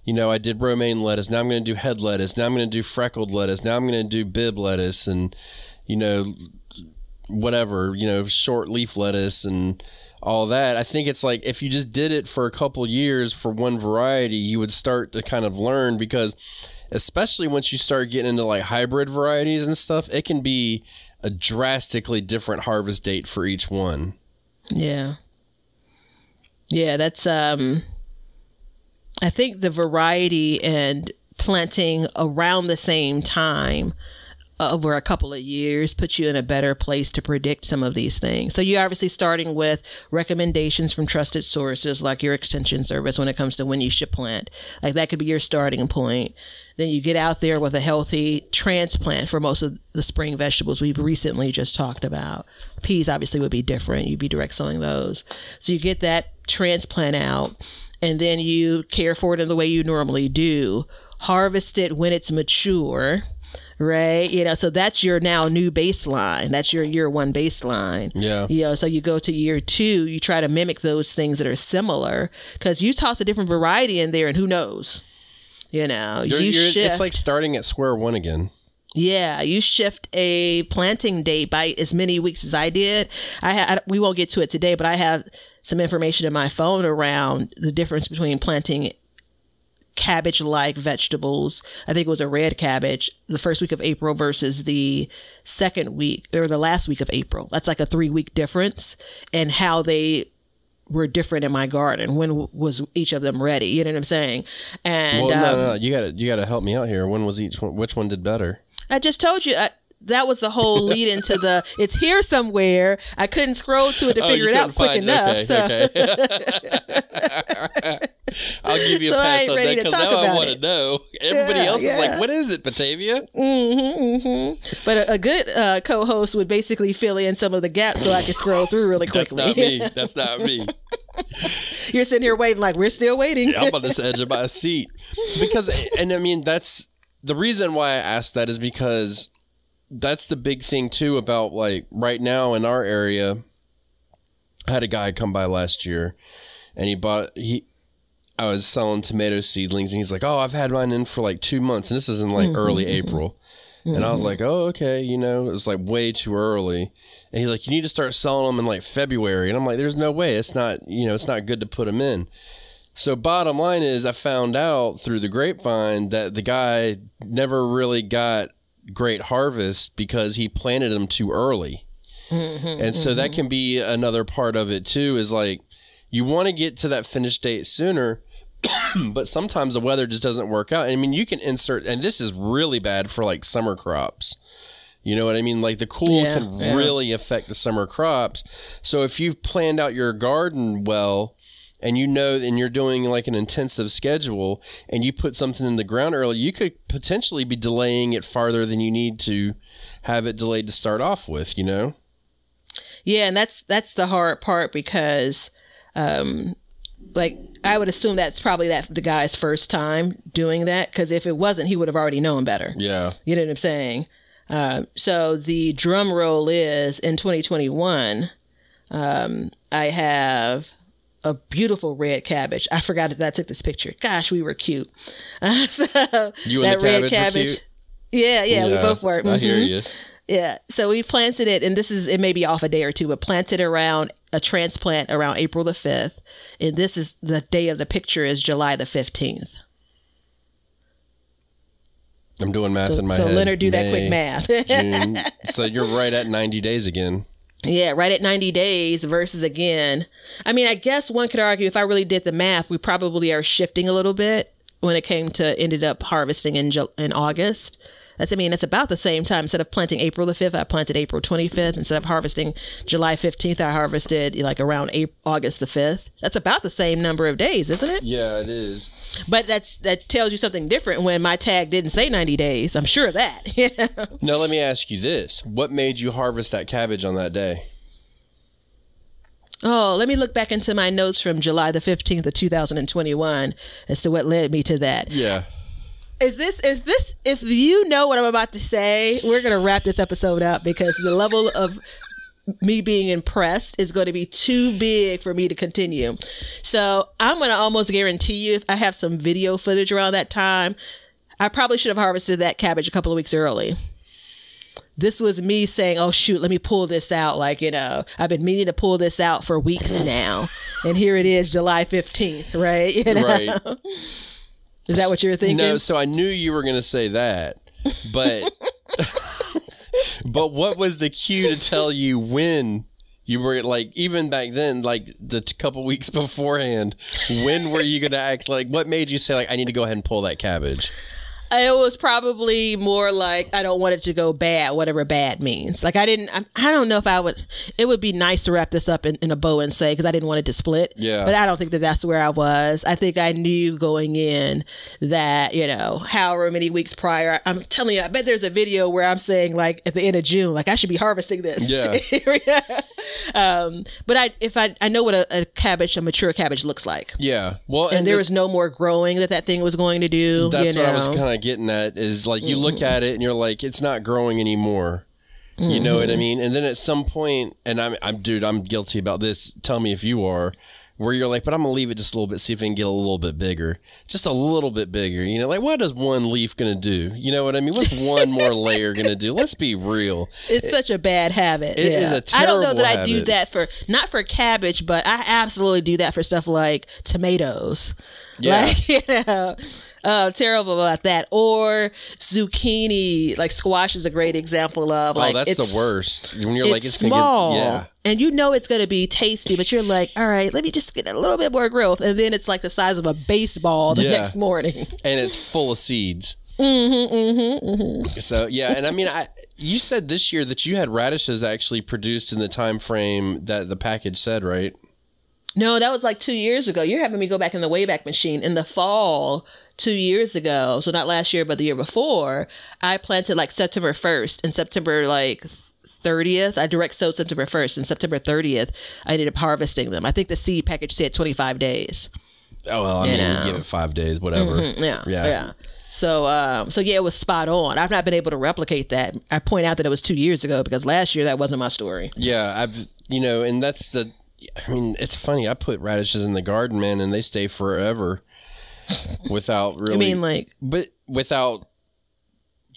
you know, I did romaine lettuce. Now I'm going to do head lettuce. Now I'm going to do freckled lettuce. Now I'm going to do bib lettuce and, you know, whatever, you know, short leaf lettuce and all that. I think it's like, if you just did it for a couple years for one variety, you would start to kind of learn, because especially once you start getting into like hybrid varieties and stuff, it can be a drastically different harvest date for each one. Yeah. Yeah, that's, I think the variety and planting around the same time over a couple of years puts you in a better place to predict some of these things. So you're obviously starting with recommendations from trusted sources like your extension service when it comes to when you should plant. Like that could be your starting point. Then you get out there with a healthy transplant for most of the spring vegetables we've recently just talked about. Peas obviously would be different. You'd be direct sowing those. So you get that transplant out, and then you care for it in the way you normally do. Harvest it when it's mature. Right. You know, so that's your now new baseline. That's your year one baseline. Yeah. You know, so you go to year two, you try to mimic those things that are similar, because you toss a different variety in there and who knows, you know, you shift. It's like starting at square one again. Yeah. You shift a planting date by as many weeks as I did. We won't get to it today, but I have some information in my phone around the difference between planting cabbage-like vegetables. I think it was a red cabbage the first week of April versus the second week or the last week of April. That's like a 3-week difference, and how they were different in my garden. When was each of them ready? You know what I'm saying? And well, no, you gotta help me out here. When was each one? Which one did better? I just told you. That was the whole lead into the, it's here somewhere. I couldn't scroll to it to figure it out quick enough. Okay, so. Okay. I'll give you a pass on that, because now I want to know. Everybody else is like, what is it, Batavia? But a good co-host would basically fill in some of the gaps so I could scroll through really quickly. That's not me. That's not me. You're sitting here waiting like, we're still waiting. Yeah, I'm on this edge of my seat. Because, and I mean, that's the reason why I asked that, is because that's the big thing too about like right now in our area. I had a guy come by last year, and I was selling tomato seedlings, and he's like, oh, I've had mine in for like 2 months. And this is in like early April. And I was like, oh, okay. You know, it's like way too early. And he's like, you need to start selling them in like February. And I'm like, there's no way. It's not, you know, it's not good to put them in. So bottom line is, I found out through the grapevine that the guy never really got great harvest because he planted them too early. And so that can be another part of it too, is like, you want to get to that finish date sooner, but sometimes the weather just doesn't work out. I mean, you can insert, and this is really bad for like summer crops. You know what I mean? Like the cool can really affect the summer crops. So if you've planned out your garden well, and you know, and you're doing like an intensive schedule, and you put something in the ground early, you could potentially be delaying it farther than you need to have it delayed to start off with, you know? Yeah. And that's the hard part, because like I would assume that's probably the guy's first time doing that. 'Cause if it wasn't, he would have already known better. Yeah. You know what I'm saying? So the drum roll is in 2021, I have a beautiful red cabbage. I forgot that I took this picture. Gosh, we were cute. So you and that the red cabbage were cute? Yeah, we both were. Mm-hmm. I hear you. Yeah. So we planted it, and it may be off a day or two, but planted around a transplant around April the 5th. And this is the day of the picture is July the 15th. I'm doing math in my head. So Leonard, do that quick math. June. So you're right at 90 days again. Yeah, right at 90 days versus again. I mean, I guess one could argue if I really did the math, we probably are shifting a little bit when it came to ended up harvesting in August. It's about the same time. Instead of planting April the 5th, I planted April 25th. Instead of harvesting July 15th, I harvested like around August the 5th. That's about the same number of days, isn't it? Yeah, it is. But that tells you something different when my tag didn't say 90 days. I'm sure of that. Now, let me ask you this. What made you harvest that cabbage on that day? Oh, let me look back into my notes from July the 15th of 2021 as to what led me to that. Yeah. If you know what I'm about to say, we're going to wrap this episode up because the level of me being impressed is going to be too big for me to continue. So I'm going to almost guarantee you if I have some video footage around that time, I probably should have harvested that cabbage a couple of weeks early. This was me saying, oh, shoot, let me pull this out. I've been meaning to pull this out for weeks now. And here it is, July 15th, right? Right. Is that what you were thinking? No, so I knew you were going to say that, but what was the cue to tell you when you were even back then, the couple weeks beforehand, when were you going to act what made you say I need to go ahead and pull that cabbage? It was probably more I don't want it to go bad, whatever bad means. I don't know if I would, it would be nice to wrap this up in a bow and say, because I didn't want it to split. Yeah. But I don't think that's where I was. I think I knew going in that, however many weeks prior, I'm telling you, I bet there's a video where I'm saying at the end of June, I should be harvesting this. Yeah. But I know what a mature cabbage looks like. Yeah. Well, and there was no more growing that thing was going to do. That's what I was kind of getting at is you look at it and you're it's not growing anymore. You know what I mean? And then at some point, and I'm guilty about this, tell me if you are, where you're but I'm gonna leave it just a little bit, see if it can get a little bit bigger. Just a little bit bigger. What is one leaf gonna do? You know what I mean? What's one more layer gonna do? Let's be real. It's such a bad habit. It is a terrible habit. I don't know that I do that not for cabbage, but I absolutely do that for stuff like tomatoes. Yeah. Terrible about that. Or zucchini, squash is a great example of. Oh, that's the worst. When you're it's small, and it's going to be tasty, but you're all right, let me just get a little bit more growth, and then it's the size of a baseball the next morning, and it's full of seeds. So yeah, and you said this year that you had radishes actually produced in the time frame that the package said, right? No, that was 2 years ago. You're having me go back in the Wayback Machine. In the fall, 2 years ago, so not last year, but the year before, I planted September 1st and September 30th. I direct sowed September 1st and September 30th. I ended up harvesting them. I think the seed package said 25 days. Oh, well, you give it 5 days, whatever. Mm-hmm, yeah. So yeah, it was spot on. I've not been able to replicate that. I point out that it was 2 years ago because last year that wasn't my story. Yeah, and that's the... it's funny. I put radishes in the garden, man, and they stay forever without really... But without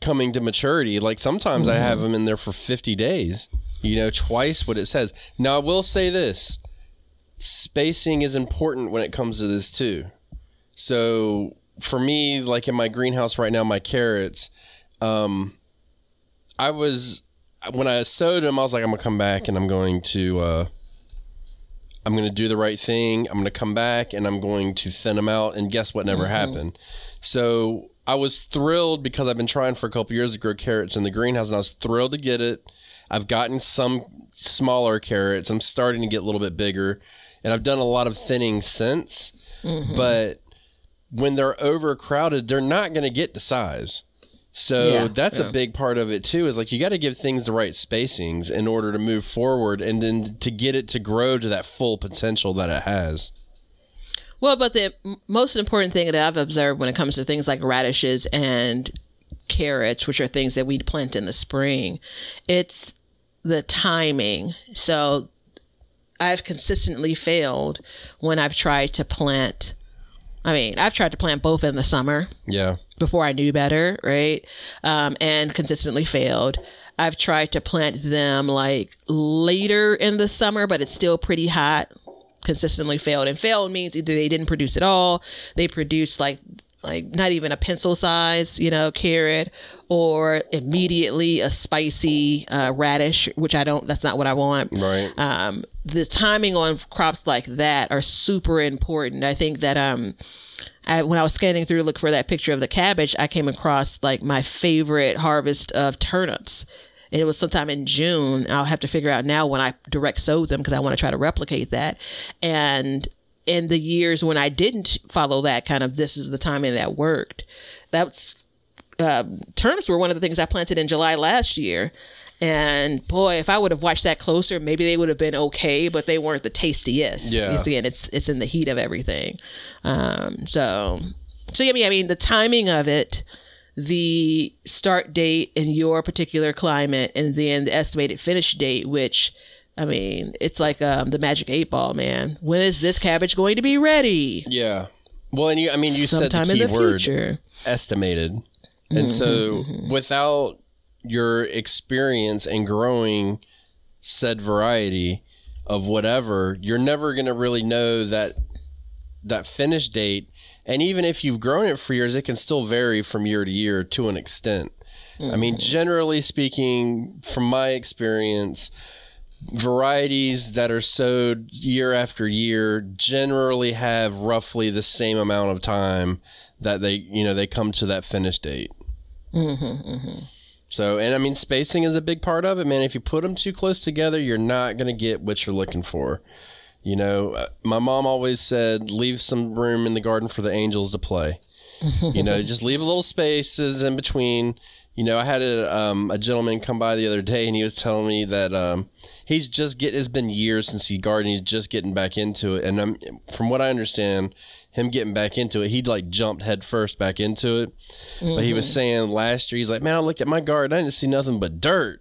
coming to maturity. Sometimes I have them in there for 50 days. Twice what it says. Now, I will say this. Spacing is important when it comes to this, too. So, for me, in my greenhouse right now, my carrots, when I sowed them, I was I'm going to come back and I'm going to do the right thing. I'm going to come back and I'm going to thin them out. And guess what never happened? So I was thrilled because I've been trying for a couple of years to grow carrots in the greenhouse and I was thrilled to get it. I've gotten some smaller carrots. I'm starting to get a little bit bigger and I've done a lot of thinning since, but when they're overcrowded, they're not going to get the size. So that's a big part of it too, is you got to give things the right spacings in order to move forward and then to get it to grow to that full potential that it has. Well, but the most important thing that I've observed when it comes to things like radishes and carrots, which are things that we plant in the spring, it's the timing. So I've consistently failed when I've tried to plant. I mean, I've tried to plant both in the summer. Yeah. Before I knew better, right? And consistently failed. I've tried to plant them like later in the summer, but it's still pretty hot. Consistently failed. And failed means either they didn't produce at all, they produced like not even a pencil size, you know, carrot, or immediately a spicy radish, which I don't, that's not what I want. Right. The timing on crops like that are super important. I think that when I was scanning through to look for that picture of the cabbage, I came across like my favorite harvest of turnips. And it was sometime in June. I'll have to figure out now when I direct sowed them, because I want to try to replicate that. And in the years when I didn't follow that kind of, this is the timing that worked. That's turnips were one of the things I planted in July last year. And boy, if I would have watched that closer, maybe they would have been okay, but they weren't the tastiest. Yeah. Because again, it's in the heat of everything. So yeah, I mean, the timing of it, the start date in your particular climate, and then the estimated finish date, which, I mean, it's like the magic 8-ball, man. When is this cabbage going to be ready? Yeah. Well, and you, I mean, you sometime said the key word, future. Estimated. And so without your experience in growing said variety of whatever, you're never going to really know that finish date. And even if you've grown it for years, it can still vary from year to year to an extent. I mean, generally speaking, from my experience, varieties that are sowed year after year generally have roughly the same amount of time that they, you know, they come to that finish date. So, and I mean, spacing is a big part of it, man. If you put them too close together, you're not going to get what you're looking for. You know, my mom always said, leave some room in the garden for the angels to play. You know, just leave a little spaces in between. You know, I had a gentleman come by the other day, and he was telling me that it's been years since he gardened. He's just getting back into it. And from what I understand, him getting back into it, he'd like jumped head first back into it. But he was saying last year, he's like, man, I looked at my garden, I didn't see nothing but dirt.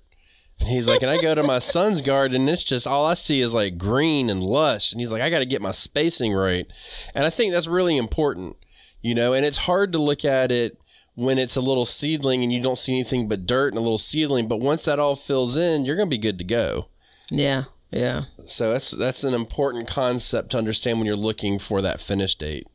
And he's like, and I go to my son's garden, and it's just all I see is like green and lush. And he's like, I got to get my spacing right. And I think that's really important, you know, and it's hard to look at it when it's a little seedling and you don't see anything but dirt and a little seedling. But once that all fills in, you're going to be good to go. Yeah. Yeah. So that's an important concept to understand when you're looking for that finish date.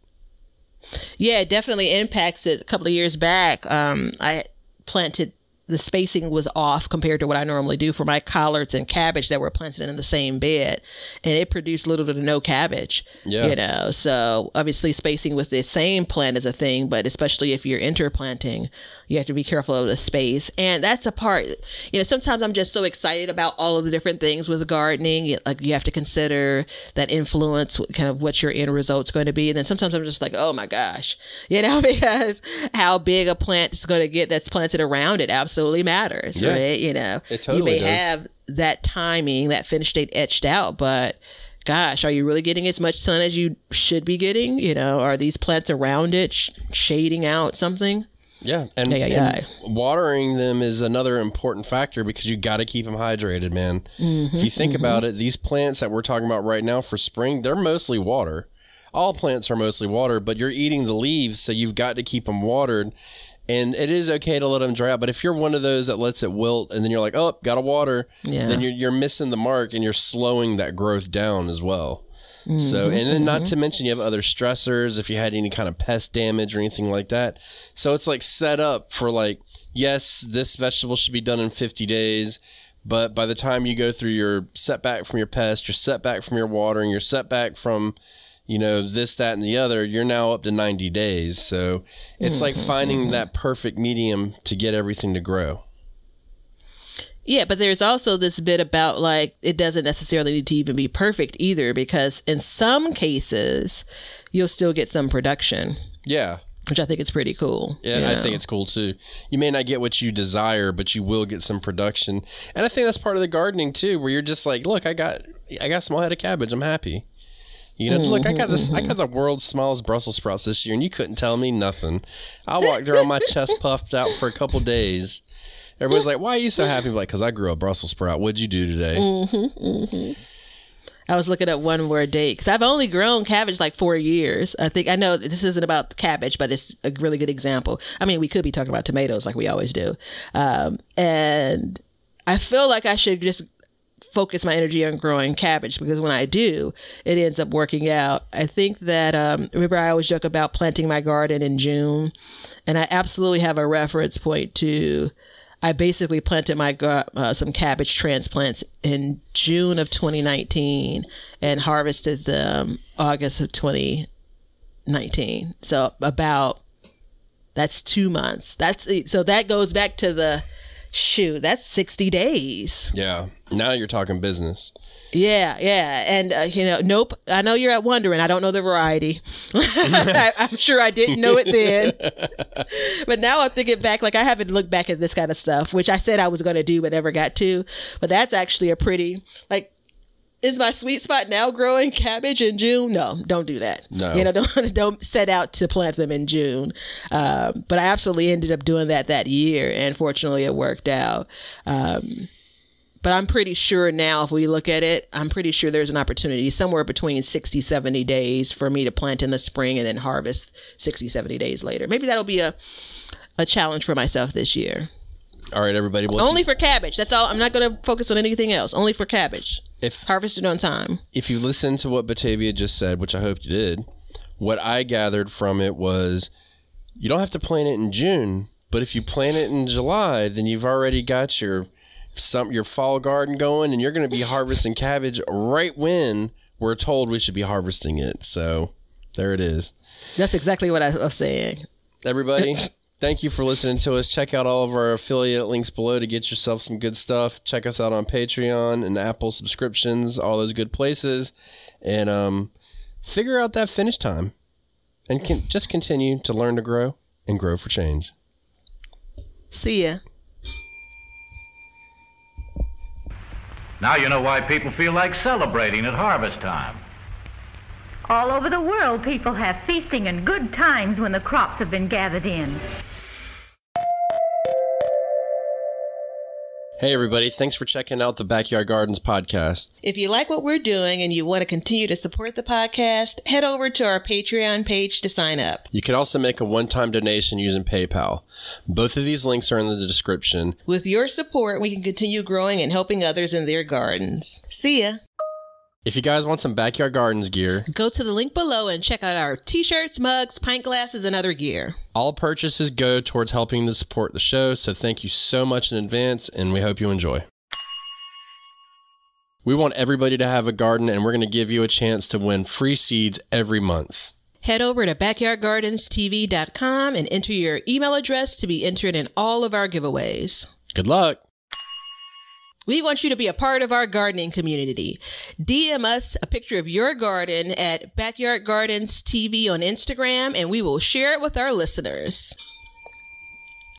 Yeah, it definitely impacts it. A couple of years back, I planted, the spacing was off compared to what I normally do for my collards and cabbage that were planted in the same bed, and it produced little to no cabbage. Yeah. You know, so obviously spacing with the same plant is a thing, but especially if you're interplanting, you have to be careful of the space. And that's a part, you know, sometimes I'm just so excited about all of the different things with gardening. Like, you have to consider that influence, kind of what your end result's going to be. And then sometimes I'm just like, oh my gosh, you know, because how big a plant is going to get that's planted around it absolutely matters. Yeah. Right? You know, it totally does. Have that timing, that finish date etched out, but gosh, are you really getting as much sun as you should be getting? You know, are these plants around it shading out something? Yeah. And watering them is another important factor, because you got to keep them hydrated, man. If you think about it, these plants that we're talking about right now for spring, they're mostly water. All plants are mostly water, but you're eating the leaves, so you've got to keep them watered. And it is okay to let them dry out, but if you're one of those that lets it wilt and then you're like, oh, gotta water, then you're missing the mark, and you're slowing that growth down as well. So, and then not to mention you have other stressors, if you had any kind of pest damage or anything like that. So it's like set up for like, yes, this vegetable should be done in 50 days. But by the time you go through your setback from your pest, your setback from your watering, your setback from, you know, this, that, and the other, you're now up to 90 days. So it's like finding that perfect medium to get everything to grow. Yeah, but there's also this bit about like, it doesn't necessarily need to even be perfect either, because in some cases, you'll still get some production. Yeah. Which I think is pretty cool. Yeah, and I think it's cool too. You may not get what you desire, but you will get some production. And I think that's part of the gardening too, where you're just like, look, I got small head of cabbage, I'm happy. You know, look, I got the world's smallest Brussels sprouts this year, and you couldn't tell me nothing. I walked around my chest puffed out for a couple days. Everybody's like, why are you so happy? I'm like, because I grew a Brussels sprout. What'd you do today? I was looking at one more date because I've only grown cabbage like 4 years. I think, I know this isn't about cabbage, but it's a really good example. I mean, we could be talking about tomatoes like we always do. And I feel like I should just focus my energy on growing cabbage, because when I do, it ends up working out. I think that, remember, I always joke about planting my garden in June, and I absolutely have a reference point to, I basically planted my some cabbage transplants in June of 2019 and harvested them August of 2019. So about, that's 2 months. That's, so that goes back to the, shoot, that's 60 days. Yeah. Now you're talking business. Yeah. Yeah. And, you know, nope. I know you're wondering. I don't know the variety. I'm sure I didn't know it then. But now I'm thinking back, like I haven't looked back at this kind of stuff, which I said I was going to do, but never got to. But that's actually a pretty, like, is my sweet spot now growing cabbage in June? No, don't do that. No. You know, don't set out to plant them in June. But I absolutely ended up doing that year, and fortunately it worked out. But I'm pretty sure now, if we look at it, I'm pretty sure there's an opportunity somewhere between 60, 70 days for me to plant in the spring and then harvest 60, 70 days later. Maybe that'll be a challenge for myself this year. All right, everybody. Well, only for cabbage. That's all. I'm not going to focus on anything else. Only for cabbage. If harvested on time. If you listen to what Batavia just said, which I hope you did, what I gathered from it was you don't have to plant it in June, but if you plant it in July, then you've already got your fall garden going, and you're going to be harvesting cabbage right when we're told we should be harvesting it. So there it is. That's exactly what I was saying. Everybody. Thank you for listening to us. Check out all of our affiliate links below to get yourself some good stuff. Check us out on Patreon and Apple subscriptions, all those good places. And figure out that finish time. And just continue to learn to grow and grow for change. See ya. Now you know why people feel like celebrating at harvest time. All over the world, people have feasting and good times when the crops have been gathered in. Hey everybody, thanks for checking out the Backyard Gardens podcast. If you like what we're doing and you want to continue to support the podcast, head over to our Patreon page to sign up. You can also make a one-time donation using PayPal. Both of these links are in the description. With your support, we can continue growing and helping others in their gardens. See ya! If you guys want some Backyard Gardens gear, go to the link below and check out our t-shirts, mugs, pint glasses, and other gear. All purchases go towards helping to support the show, so thank you so much in advance, and we hope you enjoy. We want everybody to have a garden, and we're going to give you a chance to win free seeds every month. Head over to backyardgardenstv.com and enter your email address to be entered in all of our giveaways. Good luck! We want you to be a part of our gardening community. DM us a picture of your garden at Backyard Gardens TV on Instagram, and we will share it with our listeners.